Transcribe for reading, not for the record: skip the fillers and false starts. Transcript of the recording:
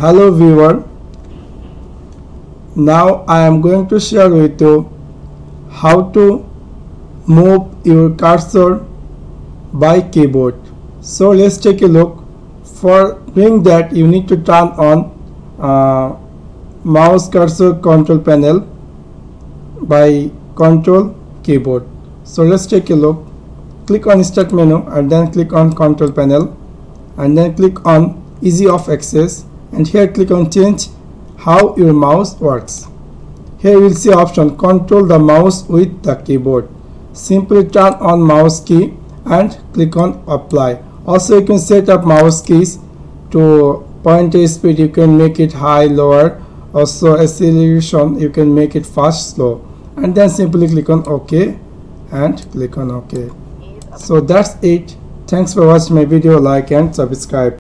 Hello viewer, now I am going to share with you how to move your cursor by keyboard. So let's take a look. For doing that you need to turn on mouse cursor control panel by control keyboard. So let's take a look. Click on start menu and then click on control panel and then click on easy of access, and here click on change how your mouse works. Here you will see option control the mouse with the keyboard. Simply turn on mouse key and click on apply. Also you can set up mouse keys to pointer speed, you can make it high, lower, also acceleration you can make it fast, slow, and then simply click on OK and click on OK. So that's it. Thanks for watching my video. Like and subscribe.